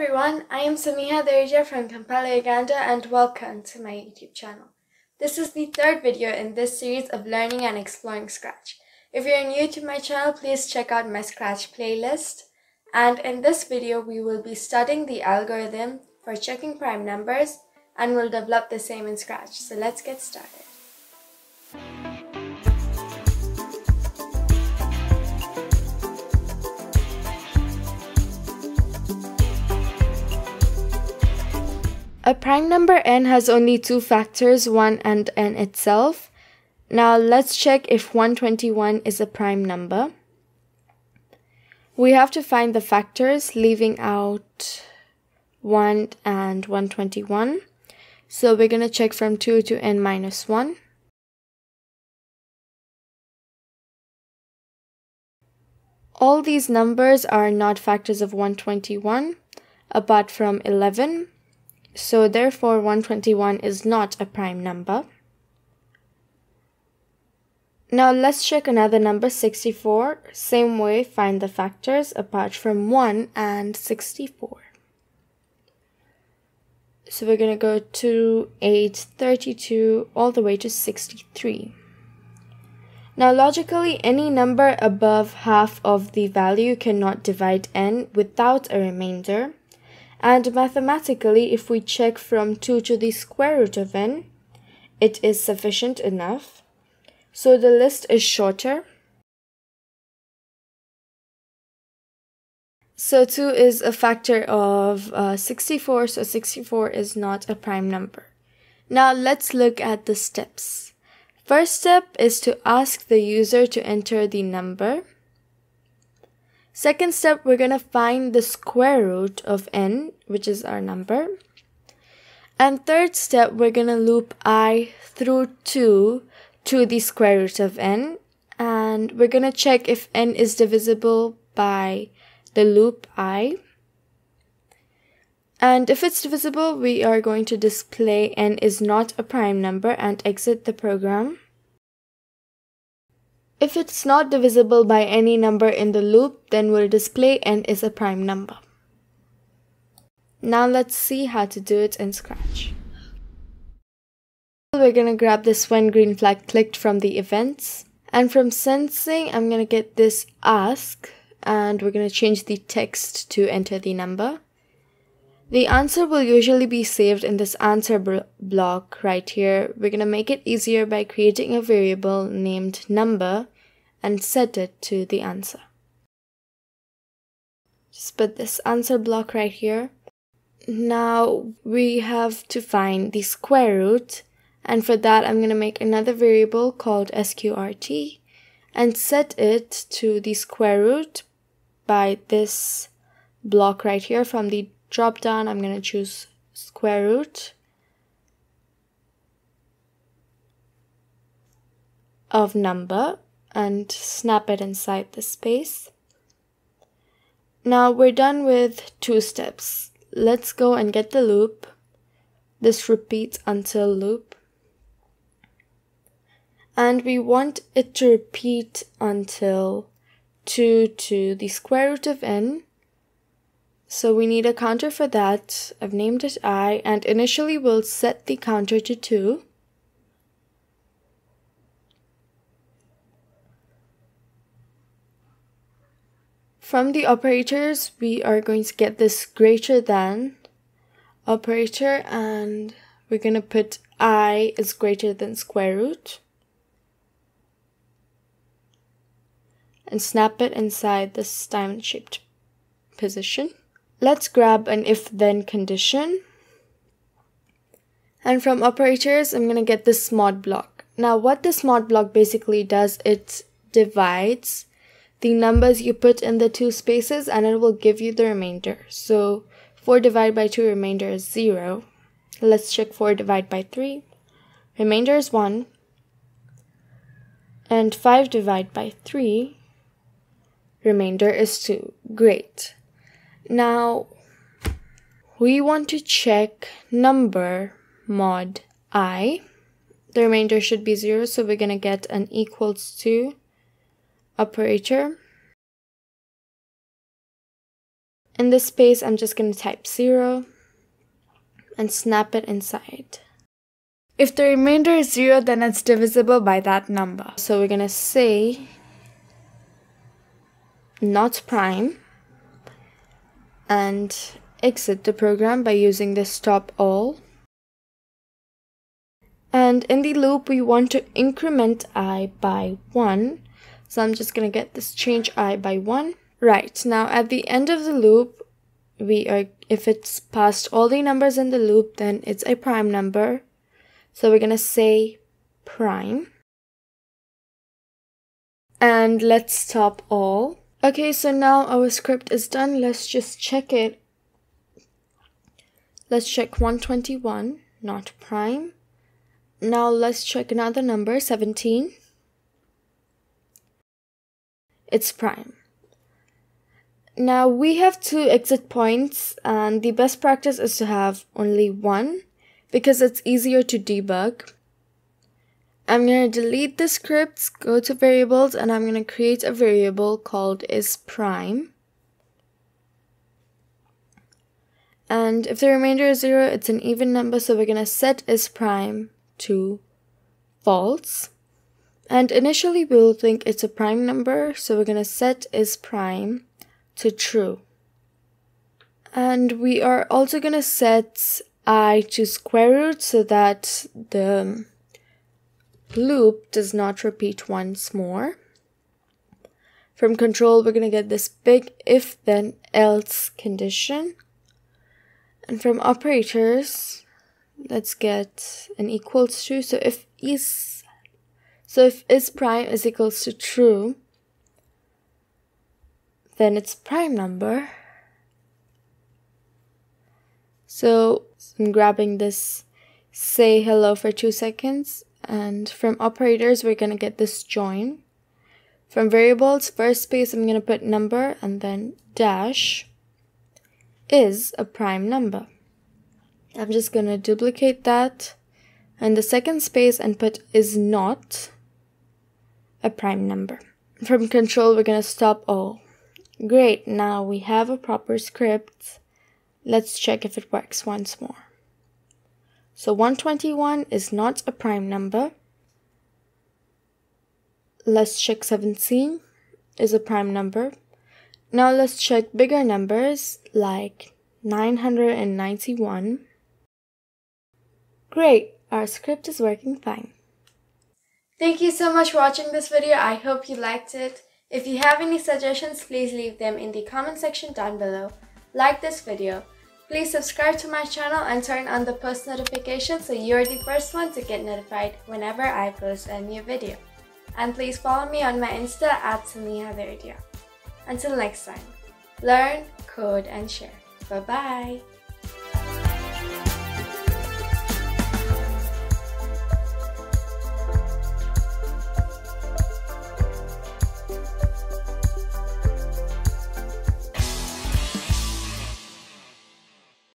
everyone, I am Sameeha Daredia from Kampala, Uganda, and welcome to my YouTube channel. This is the third video in this series of learning and exploring Scratch. If you are new to my channel, please check out my Scratch playlist. And in this video, we will be studying the algorithm for checking prime numbers and we'll develop the same in Scratch. So let's get started. A prime number n has only two factors, 1 and n itself. Now let's check if 121 is a prime number. We have to find the factors, leaving out 1 and 121. So we're going to check from 2 to n minus 1. All these numbers are not factors of 121, apart from 11. So therefore 121 is not a prime number. Now let's check another number, 64. Same way, find the factors apart from 1 and 64. So we're going to go 2, 8, 32, all the way to 63. Now logically, any number above half of the value cannot divide n without a remainder. And mathematically, if we check from 2 to the square root of n, it is sufficient enough. So the list is shorter. So 2 is a factor of 64, so 64 is not a prime number. Now let's look at the steps. First step is to ask the user to enter the number. Second step, we're going to find the square root of n, which is our number. And third step, we're going to loop I through 2 to the square root of n. And we're going to check if n is divisible by the loop I. And if it's divisible, we are going to display n is not a prime number and exit the program. If it's not divisible by any number in the loop, then we'll display n is a prime number. Now let's see how to do it in Scratch. We're going to grab this when green flag clicked from the events. And from sensing, I'm going to get this ask. And we're going to change the text to enter the number. The answer will usually be saved in this answer block right here. We're going to make it easier by creating a variable named number and set it to the answer. Just put this answer block right here. Now we have to find the square root, and for that I'm going to make another variable called sqrt and set it to the square root by this block right here. From the drop down, I'm going to choose square root of number and snap it inside the space. Now we're done with two steps. Let's go and get the loop. This repeats until loop. And we want it to repeat until 2 to the square root of n. So we need a counter for that. I've named it I, and initially we'll set the counter to 2. From the operators, we are going to get this greater than operator, and we're going to put I is greater than square root and snap it inside this diamond-shaped position. Let's grab an if-then condition. And from operators, I'm going to get this mod block. Now what this mod block basically does, it divides the numbers you put in the two spaces and it will give you the remainder. So 4 divided by 2 remainder is 0. Let's check 4 divided by 3. Remainder is 1. And 5 divided by 3. Remainder is 2. Great. Now, we want to check number mod I. The remainder should be 0, so we're going to get an equals to operator. In this space, I'm just going to type 0 and snap it inside. If the remainder is 0, then it's divisible by that number. So we're going to say not prime and exit the program by using the stop all. And in the loop, we want to increment I by 1. So I'm just going to get this change I by 1. Right, now at the end of the loop, if it's past all the numbers in the loop, then it's a prime number. So we're going to say prime. And let's stop all. Okay, so now our script is done. Let's just check it. Let's check 121, not prime. Now let's check another number, 17. It's prime. Now we have 2 exit points, and the best practice is to have only 1 because it's easier to debug. I'm going to delete the scripts, go to variables, and I'm going to create a variable called isPrime. And if the remainder is 0, it's an even number, so we're going to set isPrime to false. And initially we'll think it's a prime number, so we're going to set isPrime to true. And we are also going to set I to square root so that the loop does not repeat once more. From control, we're going to get this big if then else condition. And from operators, let's get an equals to. So if is prime is equals to true, then it's prime number. So I'm grabbing this say hello for 2 seconds, and from operators we're gonna get this join. From variables, first space I'm gonna put number and then dash is a prime number. I'm just gonna duplicate that in the second space and put is not a prime number. From control we're gonna stop all. Great, now we have a proper script. Let's check if it works once more. So 121 is not a prime number. Let's check 17 is a prime number. Now let's check bigger numbers like 991. Great, our script is working fine. Thank you so much for watching this video. I hope you liked it. If you have any suggestions, please leave them in the comment section down below. Like this video. Please subscribe to my channel and turn on the post notifications so you're the first one to get notified whenever I post a new video. And please follow me on my Insta @SameehaDaredia. Until next time, learn, code, and share. Bye-bye!